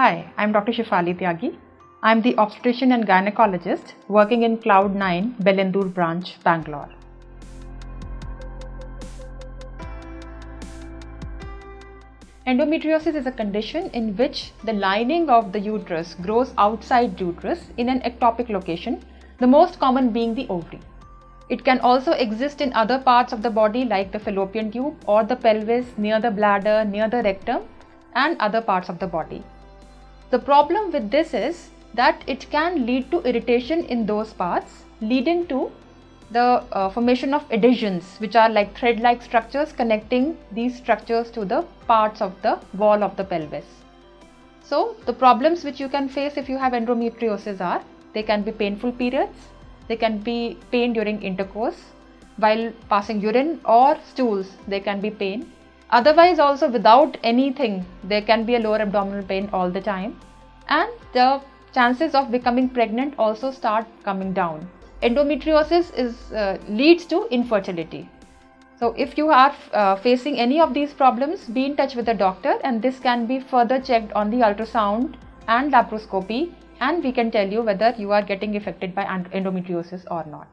Hi, I'm Dr. Shifali Tyagi. I'm the obstetrician and gynecologist working in Cloud9, Belendur branch, Bangalore. Endometriosis is a condition in which the lining of the uterus grows outside uterus in an ectopic location, the most common being the ovary. It can also exist in other parts of the body like the fallopian tube or the pelvis, near the bladder, near the rectum and other parts of the body. The problem with this is that it can lead to irritation in those parts, leading to the formation of adhesions, which are like thread-like structures connecting these structures to the parts of the wall of the pelvis. So the problems which you can face if you have endometriosis are, they can be painful periods, they can be pain during intercourse, while passing urine or stools there can be pain. Otherwise also without anything there can be a lower abdominal pain all the time, and the chances of becoming pregnant also start coming down. Endometriosis leads to infertility. So if you are facing any of these problems, be in touch with a doctor, and this can be further checked on the ultrasound and laparoscopy, and we can tell you whether you are getting affected by endometriosis or not.